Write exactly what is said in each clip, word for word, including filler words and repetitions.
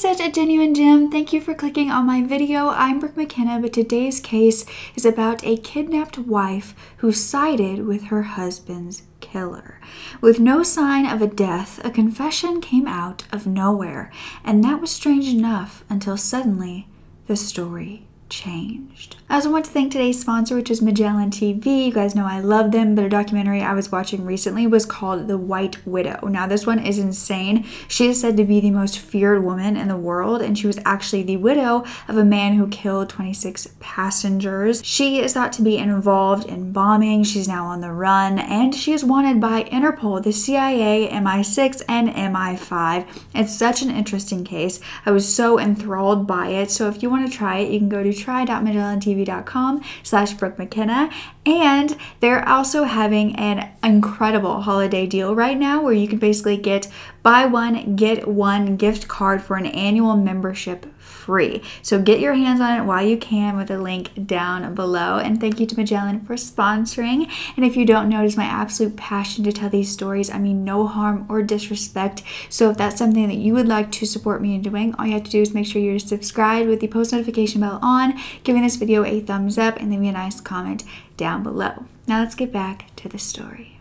such a genuine gem. Thank you for clicking on my video. I'm Brooke McKenna, but today's case is about a kidnapped wife who sided with her husband's killer. With no sign of a death, a confession came out of nowhere, and that was strange enough until suddenly the story changed. I also want to thank today's sponsor, which is Magellan T V. You guys know I love them, but a documentary I was watching recently was called The White Widow. Now this one is insane. She is said to be the most feared woman in the world, and she was actually the widow of a man who killed twenty-six passengers. She is thought to be involved in bombing. She's now on the run, and she is wanted by Interpol, the C I A, M I six, and M I five. It's such an interesting case. I was so enthralled by it, so if you want to try it, you can go to try dot magellan t v dot com slash Brooke McKenna, and they're also having an incredible holiday deal right now where you can basically get buy one get one gift card for an annual membership free. So get your hands on it while you can with a link down below, and thank you to Magellan for sponsoring. And if you don't know, it is my absolute passion to tell these stories. I mean no harm or disrespect, so if that's something that you would like to support me in doing, all you have to do is make sure you're subscribed with the post notification bell on, giving this video a thumbs up, and leave me a nice comment down below. Now let's get back to the story.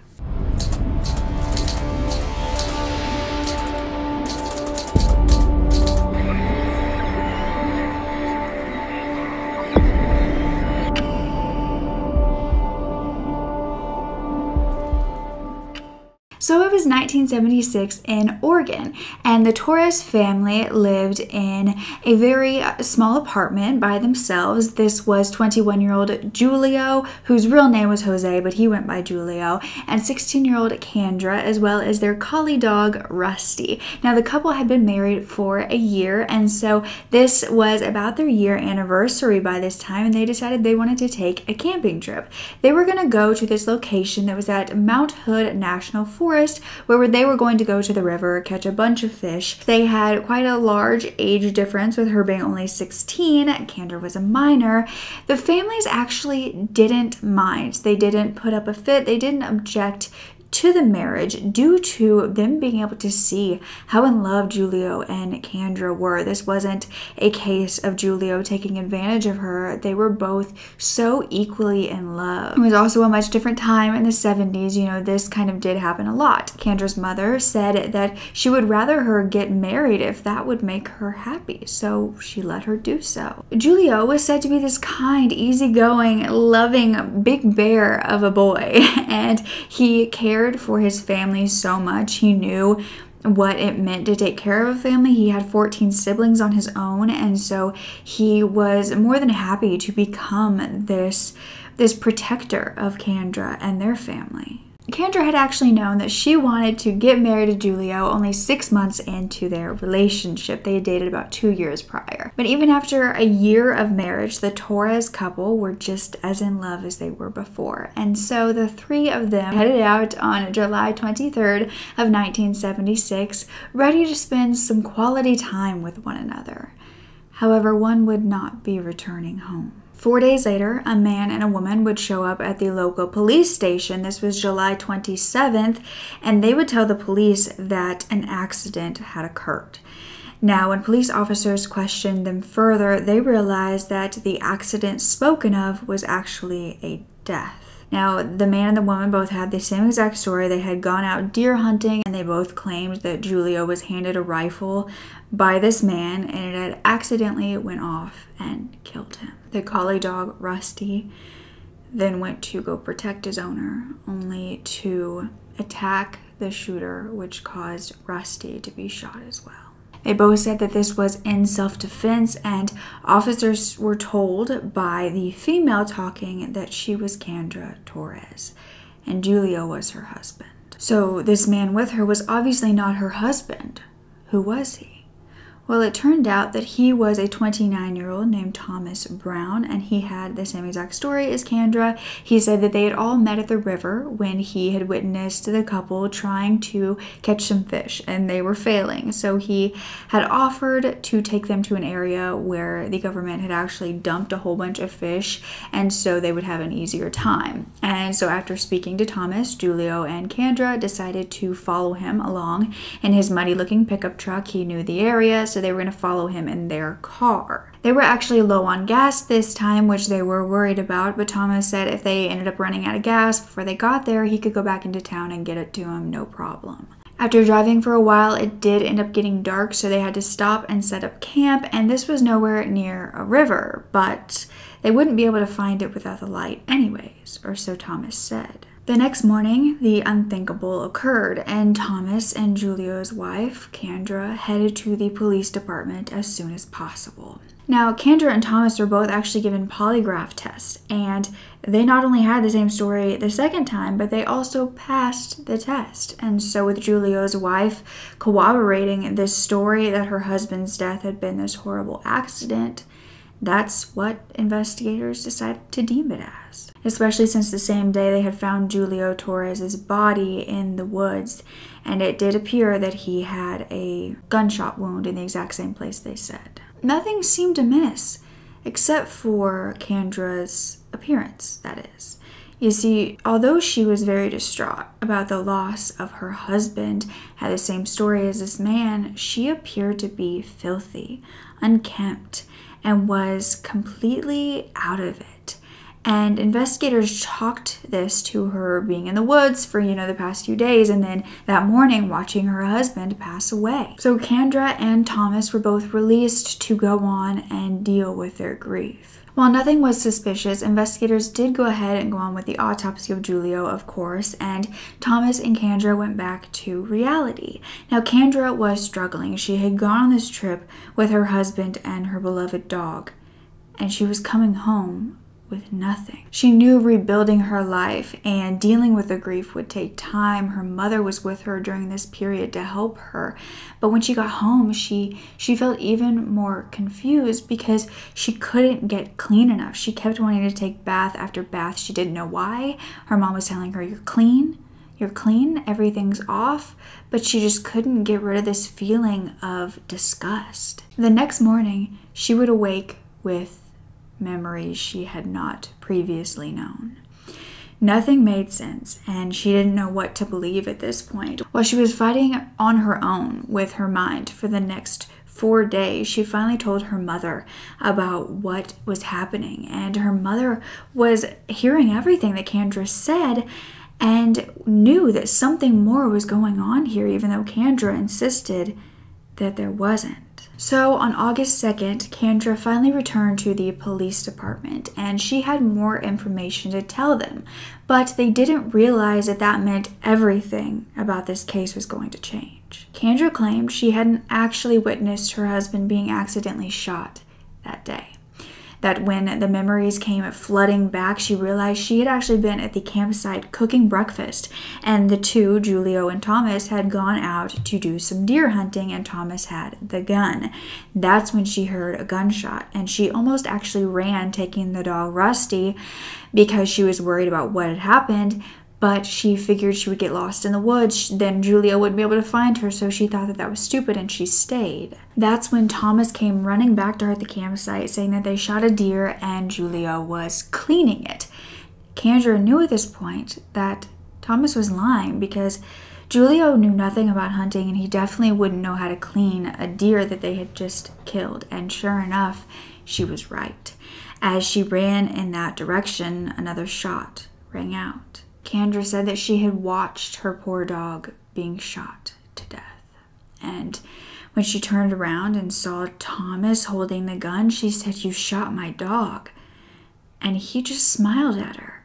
So it was nineteen seventy-six in Oregon, and the Torres family lived in a very small apartment by themselves. This was twenty-one-year-old Julio, whose real name was Jose, but he went by Julio, and sixteen-year-old Candra, as well as their collie dog, Rusty. Now, the couple had been married for a year, and so this was about their year anniversary by this time, and they decided they wanted to take a camping trip. They were going to go to this location that was at Mount Hood National Forest, where they were going to go to the river, catch a bunch of fish. They had quite a large age difference, with her being only sixteen. Candra was a minor. The families actually didn't mind. They didn't put up a fit. They didn't object to the marriage due to them being able to see how in love Julio and Candra were. This wasn't a case of Julio taking advantage of her. They were both so equally in love. It was also a much different time in the seventies. You know, this kind of did happen a lot. Candra's mother said that she would rather her get married if that would make her happy, so she let her do so. Julio was said to be this kind, easygoing, loving big bear of a boy, and he cared for his family so much. He knew what it meant to take care of a family. He had fourteen siblings on his own, and so he was more than happy to become this this protector of Candra and their family. Candra had actually known that she wanted to get married to Julio only six months into their relationship. They had dated about two years prior. But even after a year of marriage, the Torres couple were just as in love as they were before. And so the three of them headed out on July twenty-third of nineteen seventy-six, ready to spend some quality time with one another. However, one would not be returning home. Four days later, a man and a woman would show up at the local police station. This was July twenty-seventh, and they would tell the police that an accident had occurred. Now, when police officers questioned them further, they realized that the accident spoken of was actually a death. Now, the man and the woman both had the same exact story. They had gone out deer hunting, and they both claimed that Julio was handed a rifle by this man, and it had accidentally went off and killed him. The collie dog, Rusty, then went to go protect his owner, only to attack the shooter, which caused Rusty to be shot as well. They both said that this was in self-defense, and officers were told by the female talking that she was Candra Torres, and Julio was her husband. So this man with her was obviously not her husband. Who was he? Well, it turned out that he was a twenty-nine-year-old named Thomas Brown, and he had the same exact story as Candra. He said that they had all met at the river when he had witnessed the couple trying to catch some fish, and they were failing. So he had offered to take them to an area where the government had actually dumped a whole bunch of fish, and so they would have an easier time. And so after speaking to Thomas, Julio and Candra decided to follow him along in his muddy-looking pickup truck. He knew the area, so so they were going to follow him in their car. They were actually low on gas this time, which they were worried about, but Thomas said if they ended up running out of gas before they got there, he could go back into town and get it to him, no problem. After driving for a while, it did end up getting dark, so they had to stop and set up camp, and this was nowhere near a river, but they wouldn't be able to find it without the light anyways, or so Thomas said. The next morning, the unthinkable occurred, and Thomas and Julio's wife, Candra, headed to the police department as soon as possible. Now, Candra and Thomas were both actually given polygraph tests, and they not only had the same story the second time, but they also passed the test. And so with Julio's wife corroborating this story that her husband's death had been this horrible accident, that's what investigators decided to deem it as. Especially since the same day they had found Julio Torres's body in the woods, and it did appear that he had a gunshot wound in the exact same place they said. Nothing seemed amiss, except for Candra's appearance, that is. You see, although she was very distraught about the loss of her husband, had the same story as this man, she appeared to be filthy, unkempt, and was completely out of it. And investigators chalked this to her being in the woods for, you know, the past few days, and then that morning watching her husband pass away. So Candra and Thomas were both released to go on and deal with their grief. While nothing was suspicious, investigators did go ahead and go on with the autopsy of Julio, of course, and Thomas and Candra went back to reality. Now, Candra was struggling. She had gone on this trip with her husband and her beloved dog, and she was coming home with nothing. She knew rebuilding her life and dealing with the grief would take time. Her mother was with her during this period to help her. But when she got home, she she felt even more confused because she couldn't get clean enough. She kept wanting to take bath after bath. She didn't know why. Her mom was telling her, "You're clean, you're clean, everything's off." But she just couldn't get rid of this feeling of disgust. The next morning, she would awake with memories she had not previously known. Nothing made sense, and she didn't know what to believe at this point. While she was fighting on her own with her mind for the next four days, she finally told her mother about what was happening, and her mother was hearing everything that Candra said and knew that something more was going on here, even though Candra insisted that there wasn't. So on August second, Candra finally returned to the police department, and she had more information to tell them, but they didn't realize that that meant everything about this case was going to change. Candra claimed she hadn't actually witnessed her husband being accidentally shot that day. That when the memories came flooding back, she realized she had actually been at the campsite cooking breakfast, and the two, Julio and Thomas, had gone out to do some deer hunting, and Thomas had the gun. That's when she heard a gunshot, and she almost actually ran, taking the dog Rusty, because she was worried about what had happened, but she figured she would get lost in the woods, then Julio wouldn't be able to find her, so she thought that that was stupid, and she stayed. That's when Thomas came running back to her at the campsite, saying that they shot a deer and Julio was cleaning it. Candra knew at this point that Thomas was lying because Julio knew nothing about hunting, and he definitely wouldn't know how to clean a deer that they had just killed. And sure enough, she was right. As she ran in that direction, another shot rang out. Candra said that she had watched her poor dog being shot to death. And when she turned around and saw Thomas holding the gun, she said, "You shot my dog." And he just smiled at her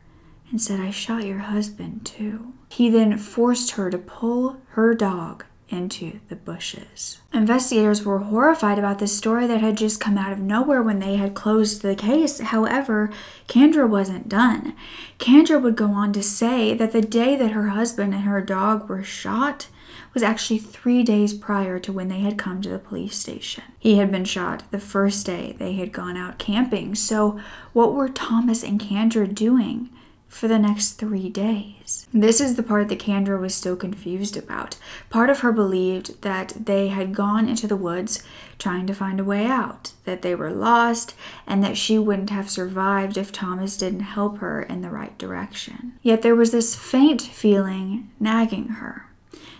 and said, "I shot your husband too." He then forced her to pull her dog into the bushes. Investigators were horrified about this story that had just come out of nowhere when they had closed the case. However, Candra wasn't done. Candra would go on to say that the day that her husband and her dog were shot was actually three days prior to when they had come to the police station. He had been shot the first day they had gone out camping. So what were Thomas and Candra doing for the next three days? This is the part that Candra was still confused about. Part of her believed that they had gone into the woods trying to find a way out, that they were lost, and that she wouldn't have survived if Thomas didn't help her in the right direction. Yet there was this faint feeling nagging her,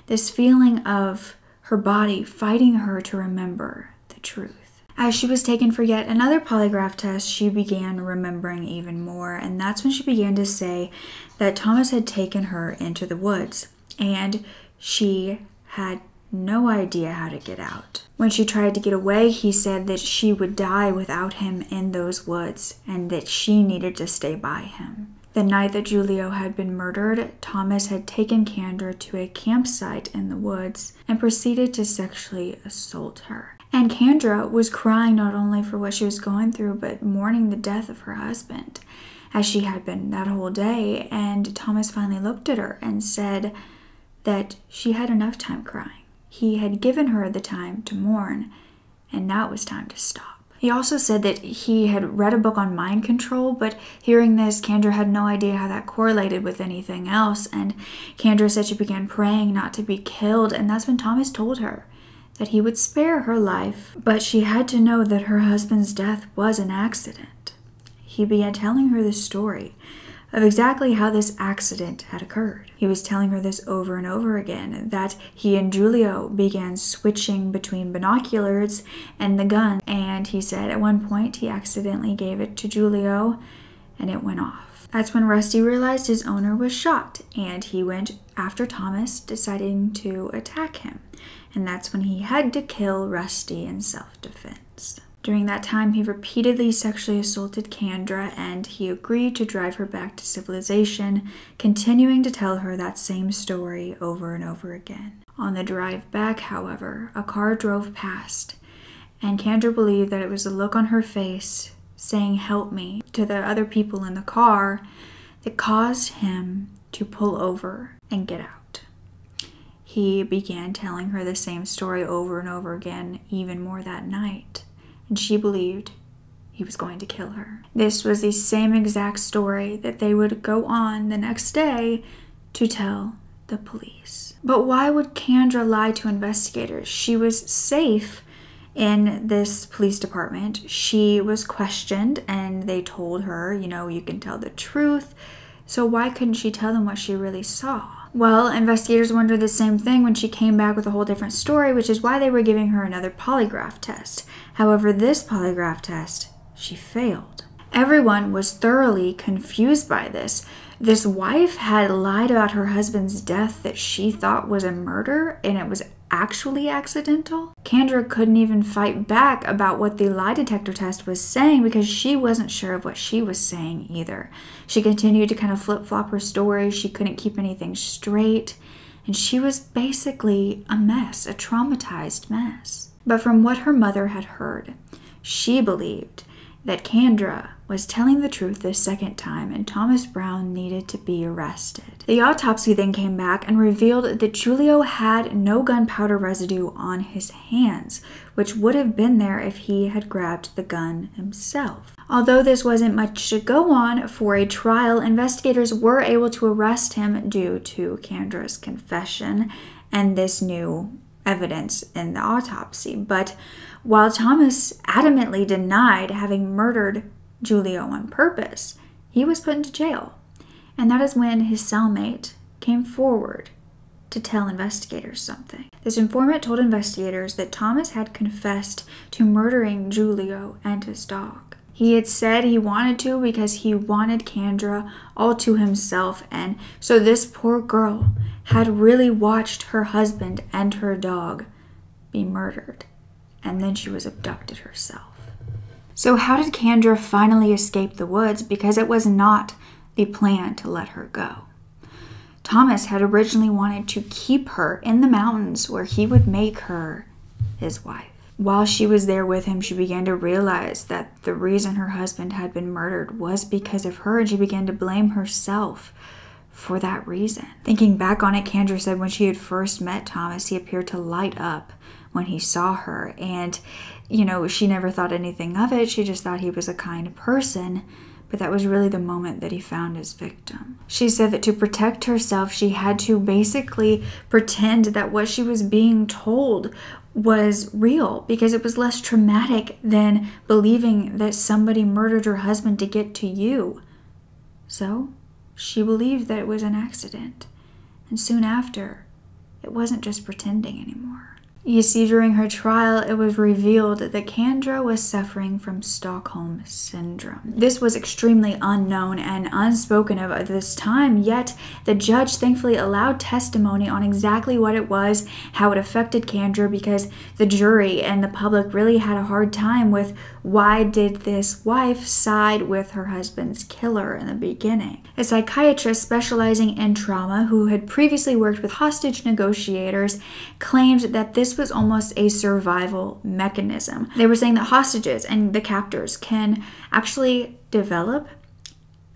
this feeling of her body fighting her to remember truth. As she was taken for yet another polygraph test, she began remembering even more, and that's when she began to say that Thomas had taken her into the woods, and she had no idea how to get out. When she tried to get away, he said that she would die without him in those woods, and that she needed to stay by him. The night that Julio had been murdered, Thomas had taken Candra to a campsite in the woods and proceeded to sexually assault her. And Candra was crying not only for what she was going through, but mourning the death of her husband, as she had been that whole day, and Thomas finally looked at her and said that she had enough time crying. He had given her the time to mourn, and now it was time to stop. He also said that he had read a book on mind control, but hearing this, Candra had no idea how that correlated with anything else, and Candra said she began praying not to be killed, and that's when Thomas told her that he would spare her life, but she had to know that her husband's death was an accident. He began telling her the story of exactly how this accident had occurred. He was telling her this over and over again, that he and Julio began switching between binoculars and the gun, and he said at one point he accidentally gave it to Julio and it went off. That's when Rusty realized his owner was shocked, and he went after Thomas, deciding to attack him, and that's when he had to kill Rusty in self-defense. During that time, he repeatedly sexually assaulted Candra, and he agreed to drive her back to civilization, continuing to tell her that same story over and over again. On the drive back, however, a car drove past, and Candra believed that it was the look on her face saying "help me" to the other people in the car that caused him to pull over and get out. He began telling her the same story over and over again, even more that night, and she believed he was going to kill her. This was the same exact story that they would go on the next day to tell the police. But why would Candra lie to investigators? She was safe in this police department. She was questioned, and they told her, you know, you can tell the truth. So why couldn't she tell them what she really saw? Well, investigators wondered the same thing when she came back with a whole different story, which is why they were giving her another polygraph test. However, this polygraph test, she failed. Everyone was thoroughly confused by this. This wife had lied about her husband's death that she thought was a murder, and it was actually accidental. Candra couldn't even fight back about what the lie detector test was saying, because she wasn't sure of what she was saying either. She continued to kind of flip-flop her story. She couldn't keep anything straight, and she was basically a mess, a traumatized mess. But from what her mother had heard, she believed that Candra was telling the truth this second time, and Thomas Brown needed to be arrested. The autopsy then came back and revealed that Julio had no gunpowder residue on his hands, which would have been there if he had grabbed the gun himself. Although this wasn't much to go on for a trial, investigators were able to arrest him due to Candra's confession and this new evidence in the autopsy. But while Thomas adamantly denied having murdered Julio on purpose, he was put into jail, and that is when his cellmate came forward to tell investigators something. This informant told investigators that Thomas had confessed to murdering Julio and his dog. He had said he wanted to because he wanted Candra all to himself, and so this poor girl had really watched her husband and her dog be murdered, and then she was abducted herself. So how did Candra finally escape the woods? Because it was not the plan to let her go. Thomas had originally wanted to keep her in the mountains where he would make her his wife. While she was there with him, she began to realize that the reason her husband had been murdered was because of her, and she began to blame herself for that reason. Thinking back on it, Candra said when she had first met Thomas, he appeared to light up when he saw her, and you know, she never thought anything of it. She just thought he was a kind person, but that was really the moment that he found his victim. She said that to protect herself, she had to basically pretend that what she was being told was real, because it was less traumatic than believing that somebody murdered her husband to get to you. So she believed that it was an accident, and soon after, it wasn't just pretending anymore. You see, during her trial, it was revealed that Candra was suffering from Stockholm Syndrome. This was extremely unknown and unspoken of at this time, yet the judge thankfully allowed testimony on exactly what it was, how it affected Candra, because the jury and the public really had a hard time with why did this wife side with her husband's killer in the beginning. A psychiatrist specializing in trauma who had previously worked with hostage negotiators claimed that this was almost a survival mechanism. They were saying that hostages and the captors can actually develop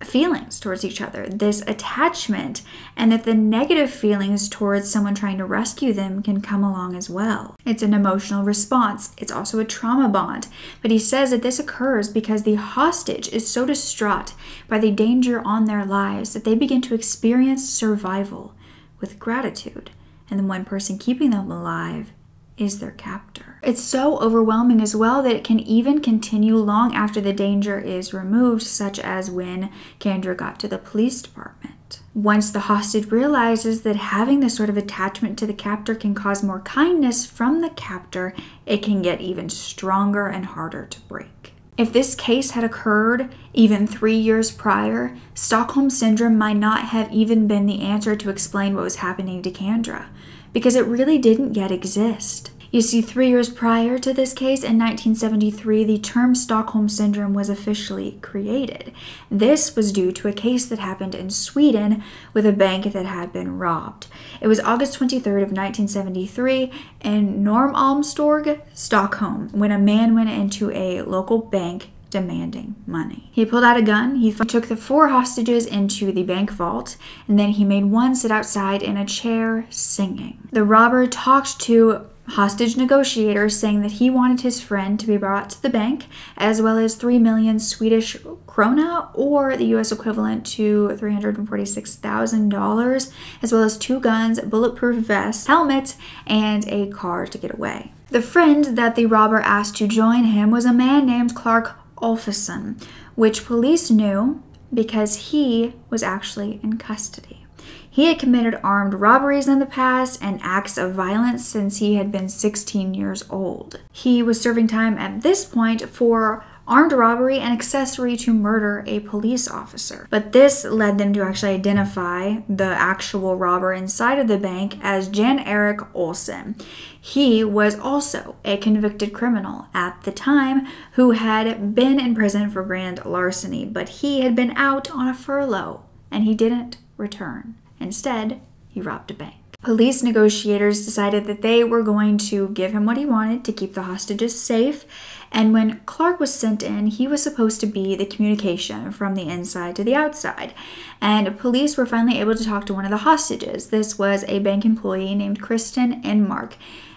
feelings towards each other, this attachment, and that the negative feelings towards someone trying to rescue them can come along as well. It's an emotional response. It's also a trauma bond. But he says that this occurs because the hostage is so distraught by the danger on their lives that they begin to experience survival with gratitude. And the one person keeping them alive is their captor. It's so overwhelming as well that it can even continue long after the danger is removed, such as when Candra got to the police department. Once the hostage realizes that having this sort of attachment to the captor can cause more kindness from the captor, it can get even stronger and harder to break. If this case had occurred even three years prior, Stockholm Syndrome might not have even been the answer to explain what was happening to Candra, because it really didn't yet exist. You see, three years prior to this case, in nineteen seventy-three, the term Stockholm Syndrome was officially created. This was due to a case that happened in Sweden with a bank that had been robbed. It was August twenty-third of nineteen seventy-three in Norrmalmstorg, Stockholm, when a man went into a local bank demanding money. He pulled out a gun, he took the four hostages into the bank vault, and then he made one sit outside in a chair singing. The robber talked to hostage negotiators, saying that he wanted his friend to be brought to the bank, as well as three million Swedish krona, or the U S equivalent to three hundred forty-six thousand dollars, as well as two guns, bulletproof vests, helmets, and a car to get away. The friend that the robber asked to join him was a man named Clark Olofsson, which police knew because he was actually in custody. He had committed armed robberies in the past and acts of violence since he had been sixteen years old. He was serving time at this point for armed robbery and accessory to murder a police officer. But this led them to actually identify the actual robber inside of the bank as Jan Eric Olsen. He was also a convicted criminal at the time who had been in prison for grand larceny, but he had been out on a furlough and he didn't return. Instead, he robbed a bank. Police negotiators decided that they were going to give him what he wanted to keep the hostages safe, and when Clark was sent in, he was supposed to be the communication from the inside to the outside, and police were finally able to talk to one of the hostages. This was a bank employee named Kristen Enmark.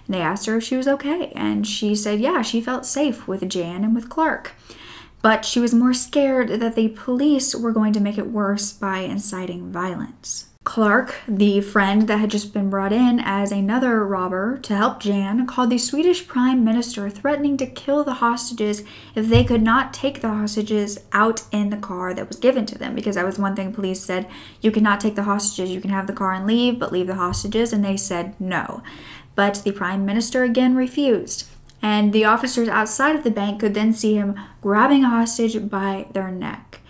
They asked her if she was okay, and she said, yeah, she felt safe with Jan and with Clark. But she was more scared that the police were going to make it worse by inciting violence. Clark, the friend that had just been brought in as another robber to help Jan, called the Swedish prime minister, threatening to kill the hostages if they could not take the hostages out in the car that was given to them, because that was one thing police said, you cannot take the hostages, you can have the car and leave, but leave the hostages, and they said no. But the prime minister again refused, and the officers outside of the bank could then see him grabbing a hostage by their neck.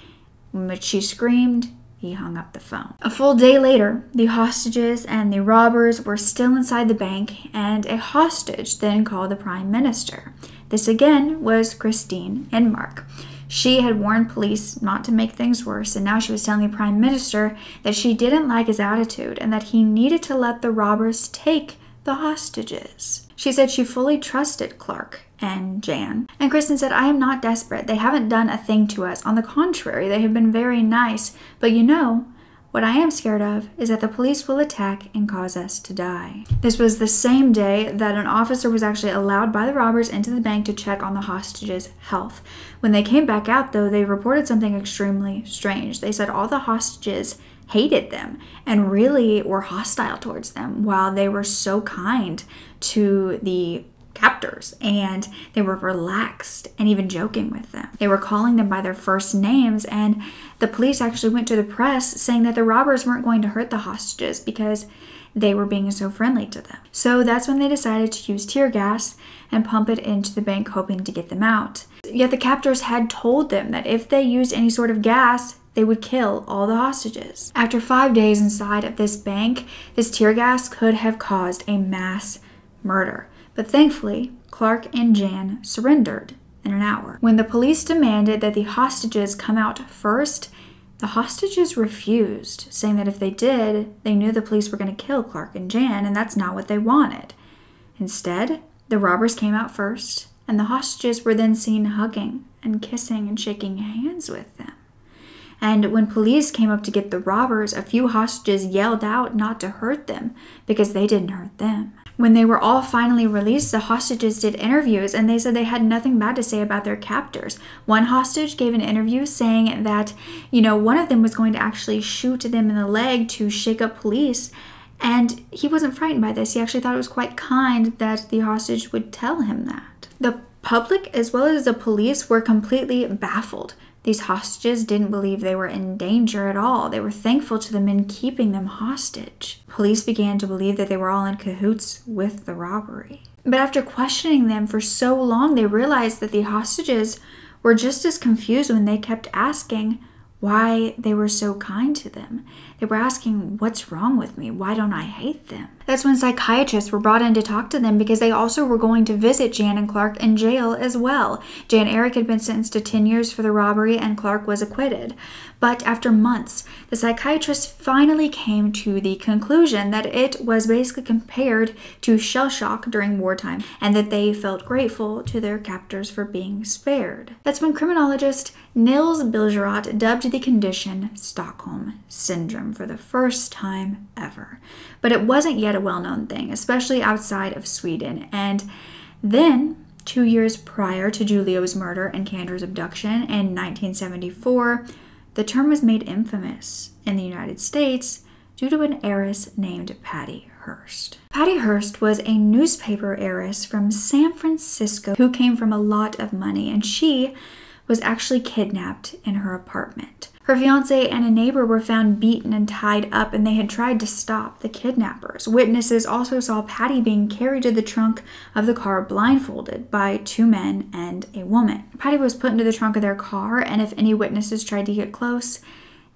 But she screamed. He hung up the phone. A full day later, the hostages and the robbers were still inside the bank, and a hostage then called the prime minister. This again was Kristine Enmark. She had warned police not to make things worse, and now she was telling the prime minister that she didn't like his attitude and that he needed to let the robbers take the hostages. She said she fully trusted Clark and Jan. And Kristen said, I am not desperate. They haven't done a thing to us. On the contrary, they have been very nice. But you know, what I am scared of is that the police will attack and cause us to die. This was the same day that an officer was actually allowed by the robbers into the bank to check on the hostages' health. When they came back out, though, they reported something extremely strange. They said all the hostages hated them and really were hostile towards them, while they were so kind to the captors, and they were relaxed and even joking with them. They were calling them by their first names, and the police actually went to the press saying that the robbers weren't going to hurt the hostages because they were being so friendly to them. So that's when they decided to use tear gas and pump it into the bank, hoping to get them out. Yet the captors had told them that if they used any sort of gas, they would kill all the hostages. After five days inside of this bank, this tear gas could have caused a mass murder. But thankfully, Clark and Jan surrendered in an hour. When the police demanded that the hostages come out first, the hostages refused, saying that if they did, they knew the police were going to kill Clark and Jan, and that's not what they wanted. Instead, the robbers came out first, and the hostages were then seen hugging and kissing and shaking hands with them. And when police came up to get the robbers, a few hostages yelled out not to hurt them because they didn't hurt them. When they were all finally released, the hostages did interviews and they said they had nothing bad to say about their captors. One hostage gave an interview saying that, you know, one of them was going to actually shoot them in the leg to shake up police. And he wasn't frightened by this. He actually thought it was quite kind that the hostage would tell him that. The public, as well as the police, were completely baffled. These hostages didn't believe they were in danger at all. They were thankful to the men keeping them hostage. Police began to believe that they were all in cahoots with the robbery. But after questioning them for so long, they realized that the hostages were just as confused when they kept asking why they were so kind to them. They were asking, what's wrong with me? Why don't I hate them? That's when psychiatrists were brought in to talk to them because they also were going to visit Jan and Clark in jail as well. Jan Eric had been sentenced to ten years for the robbery and Clark was acquitted. But after months, the psychiatrists finally came to the conclusion that it was basically compared to shell shock during wartime and that they felt grateful to their captors for being spared. That's when criminologist Nils Bilgerat dubbed the condition Stockholm Syndrome for the first time ever. But it wasn't yet a well-known thing, especially outside of Sweden. And then, two years prior to Julio's murder and Candra's abduction in nineteen seventy-four, the term was made infamous in the United States due to an heiress named Patty Hearst. Patty Hearst was a newspaper heiress from San Francisco who came from a lot of money, and she was actually kidnapped in her apartment. Her fiancé and a neighbor were found beaten and tied up, and they had tried to stop the kidnappers. Witnesses also saw Patty being carried to the trunk of the car blindfolded by two men and a woman. Patty was put into the trunk of their car, and if any witnesses tried to get close,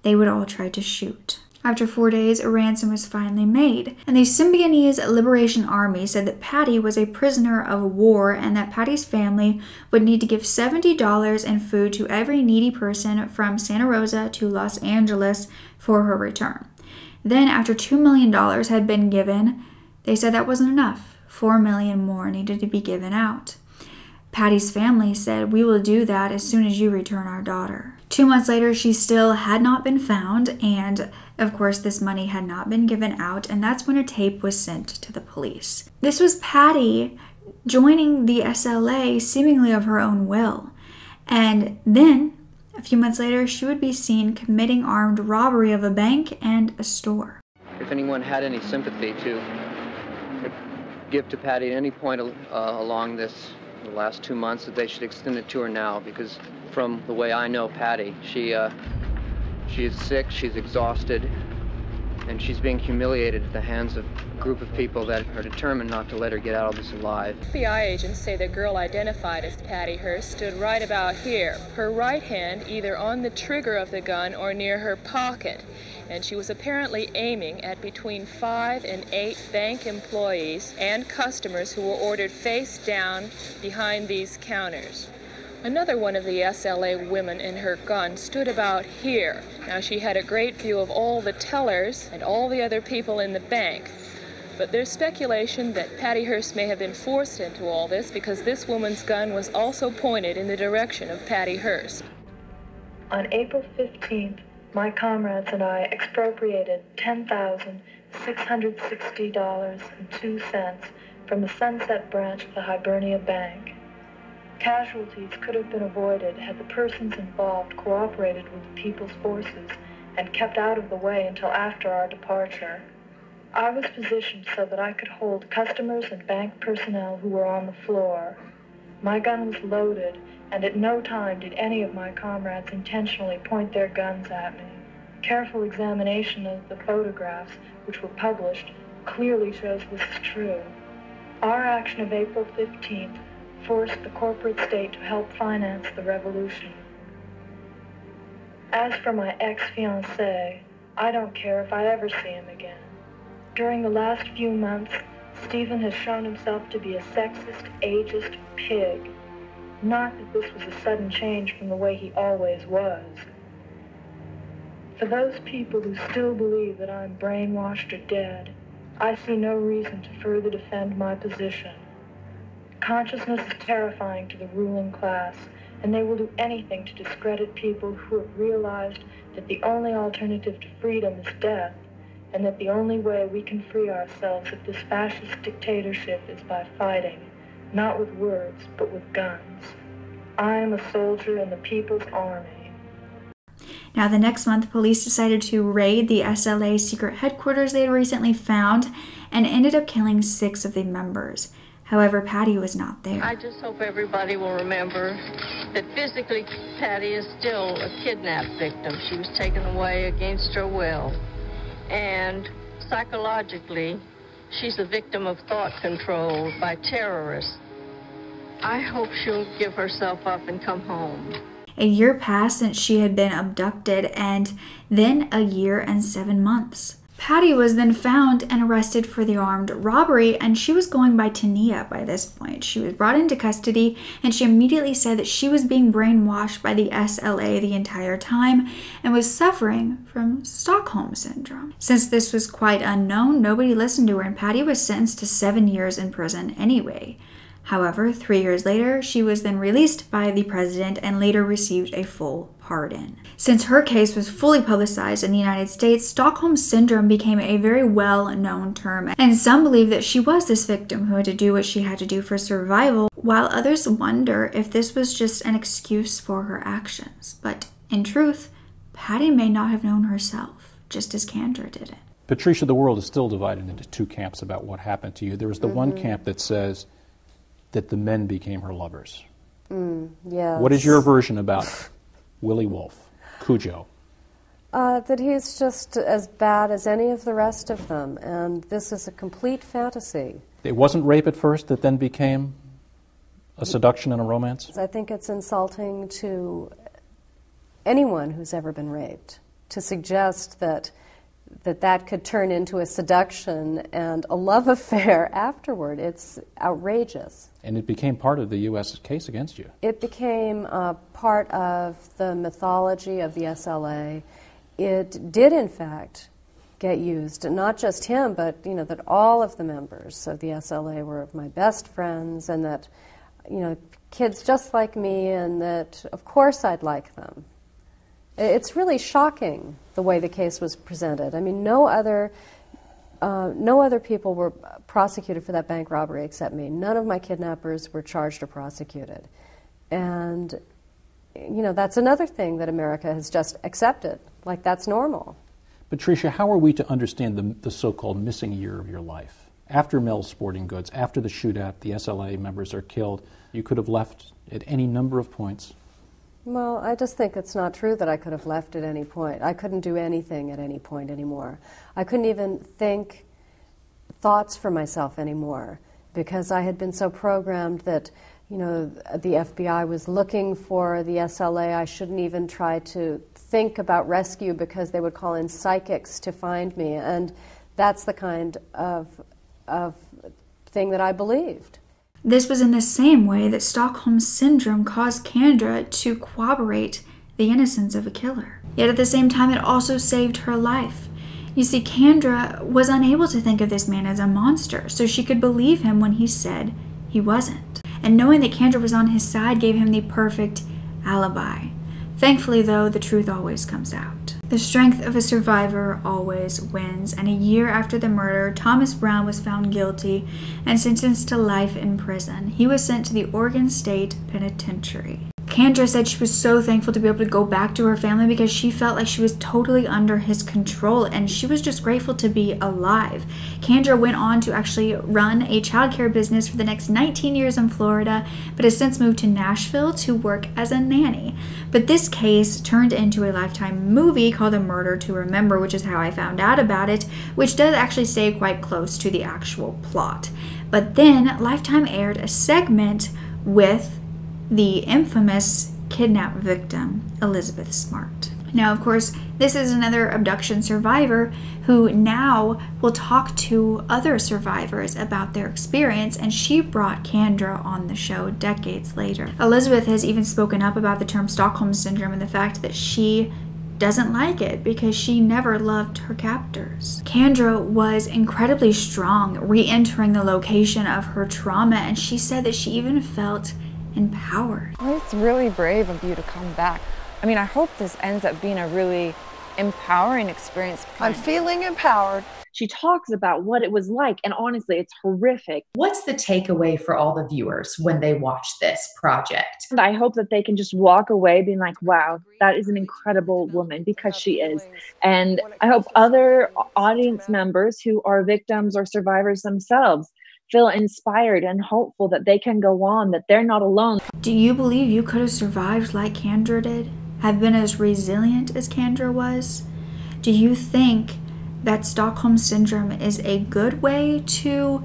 they would all try to shoot. After four days, a ransom was finally made, and the Symbionese Liberation Army said that Patty was a prisoner of war and that Patty's family would need to give seventy dollars in food to every needy person from Santa Rosa to Los Angeles for her return. Then, after two million dollars had been given, they said that wasn't enough. four million dollars more needed to be given out. Patty's family said, "We will do that as soon as you return our daughter." Two months later, she still had not been found, and of course this money had not been given out, and that's when a tape was sent to the police. This was Patty joining the S L A seemingly of her own will, and then a few months later she would be seen committing armed robbery of a bank and a store. If anyone had any sympathy to give to Patty at any point uh, along this the last two months, that they should extend it to her now, because from the way I know Patty, she uh, she is sick, she's exhausted, and she's being humiliated at the hands of a group of people that are determined not to let her get out of this alive. F B I agents say the girl identified as Patty Hearst stood right about here, her right hand either on the trigger of the gun or near her pocket, and she was apparently aiming at between five and eight bank employees and customers who were ordered face down behind these counters. Another one of the S L A women in her gun stood about here. Now, she had a great view of all the tellers and all the other people in the bank. But there's speculation that Patty Hearst may have been forced into all this because this woman's gun was also pointed in the direction of Patty Hearst. On April fifteenth, my comrades and I expropriated ten thousand six hundred sixty dollars and two cents from the Sunset Branch of the Hibernia Bank. Casualties could have been avoided had the persons involved cooperated with the people's forces and kept out of the way until after our departure. I was positioned so that I could hold customers and bank personnel who were on the floor. My gun was loaded, and at no time did any of my comrades intentionally point their guns at me. Careful examination of the photographs, which were published, clearly shows this is true. Our action of April fifteenth forced the corporate state to help finance the revolution. As for my ex-fiancé, I don't care if I ever see him again. During the last few months, Stephen has shown himself to be a sexist, ageist pig. Not that this was a sudden change from the way he always was. For those people who still believe that I'm brainwashed or dead, I see no reason to further defend my position. Consciousness is terrifying to the ruling class, and they will do anything to discredit people who have realized that the only alternative to freedom is death, and that the only way we can free ourselves of this fascist dictatorship is by fighting, not with words, but with guns. I am a soldier in the people's army. Now, the next month, police decided to raid the S L A secret headquarters they had recently found and ended up killing six of the members. However, Patty was not there. I just hope everybody will remember that physically, Patty is still a kidnapped victim. She was taken away against her will. And psychologically, she's a victim of thought control by terrorists. I hope she'll give herself up and come home. A year passed since she had been abducted, and then a year and seven months. Patty was then found and arrested for the armed robbery, and she was going by Tania by this point. She was brought into custody, and she immediately said that she was being brainwashed by the S L A the entire time and was suffering from Stockholm Syndrome. Since this was quite unknown, nobody listened to her, and Patty was sentenced to seven years in prison anyway. However, three years later, she was then released by the president and later received a full pardon. Since her case was fully publicized in the United States, Stockholm Syndrome became a very well-known term, and some believe that she was this victim who had to do what she had to do for survival, while others wonder if this was just an excuse for her actions. But in truth, Patty may not have known herself, just as Candra didn't. Patricia, the world is still divided into two camps about what happened to you. There is the mm-hmm. one camp that says that the men became her lovers. Mm, yeah. What is your version about Willie Wolfe, Cujo? Uh, that he's just as bad as any of the rest of them, and this is a complete fantasy. It wasn't rape at first that then became a seduction and a romance? I think it's insulting to anyone who's ever been raped to suggest that that that could turn into a seduction and a love affair afterward. It's outrageous. And it became part of the U S case against you. It became uh, part of the mythology of the S L A. It did, in fact, get used, and not just him, but, you know, that all of the members of the S L A were my best friends, and that, you know, kids just like me, and that, of course, I'd like them. It's really shocking the way the case was presented. I mean, no other, uh, no other people were prosecuted for that bank robbery except me. None of my kidnappers were charged or prosecuted. And, you know, that's another thing that America has just accepted. Like, that's normal. Patricia, how are we to understand the, the so-called missing year of your life? After Mel's Sporting Goods, after the shootout, the S L A members are killed. You could have left at any number of points. Well, I just think it's not true that I could have left at any point. I couldn't do anything at any point anymore. I couldn't even think thoughts for myself anymore because I had been so programmed that, you know, the F B I was looking for the S L A. I shouldn't even try to think about rescue because they would call in psychics to find me. And that's the kind of, of thing that I believed. This was in the same way that Stockholm Syndrome caused Candra to corroborate the innocence of a killer. Yet at the same time, it also saved her life. You see, Candra was unable to think of this man as a monster, so she could believe him when he said he wasn't. And knowing that Candra was on his side gave him the perfect alibi. Thankfully, though, the truth always comes out. The strength of a survivor always wins, and a year after the murder, Thomas Brown was found guilty and sentenced to life in prison. He was sent to the Oregon State Penitentiary. Candra said she was so thankful to be able to go back to her family because she felt like she was totally under his control and she was just grateful to be alive. Candra went on to actually run a childcare business for the next nineteen years in Florida, but has since moved to Nashville to work as a nanny. But this case turned into a Lifetime movie called A Murder to Remember, which is how I found out about it, which does actually stay quite close to the actual plot. But then Lifetime aired a segment with the infamous kidnapped victim, Elizabeth Smart. Now, of course, this is another abduction survivor who now will talk to other survivors about their experience, and she brought Candra on the show decades later. Elizabeth has even spoken up about the term Stockholm Syndrome and the fact that she doesn't like it because she never loved her captors. Candra was incredibly strong re-entering the location of her trauma, and she said that she even felt empowered. Well, it's really brave of you to come back. I mean, I hope this ends up being a really empowering experience. I'm feeling empowered. She talks about what it was like, and honestly, it's horrific. What's the takeaway for all the viewers when they watch this project? And I hope that they can just walk away being like, wow, that is an incredible woman, because she is. And I hope other audience members who are victims or survivors themselves feel inspired and hopeful that they can go on, that they're not alone. Do you believe you could have survived like Candra did? Have been as resilient as Candra was? Do you think that Stockholm Syndrome is a good way to,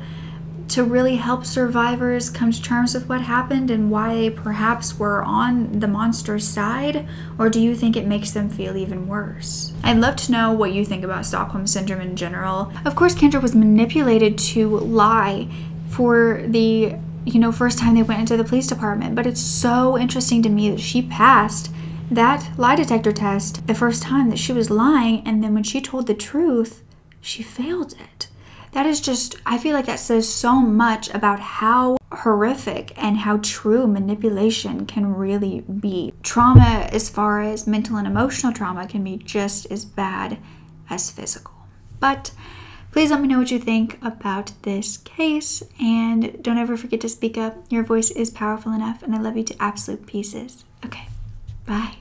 to really help survivors come to terms with what happened and why they perhaps were on the monster's side? Or do you think it makes them feel even worse? I'd love to know what you think about Stockholm Syndrome in general. Of course, Candra was manipulated to lie for the, you know, first time they went into the police department, but it's so interesting to me that she passed that lie detector test the first time that she was lying, and then when she told the truth, she failed it. That is just, I feel like that says so much about how horrific and how true manipulation can really be. Trauma, as far as mental and emotional trauma, can be just as bad as physical. But please let me know what you think about this case, and don't ever forget to speak up. Your voice is powerful enough, and I love you to absolute pieces. Okay, bye.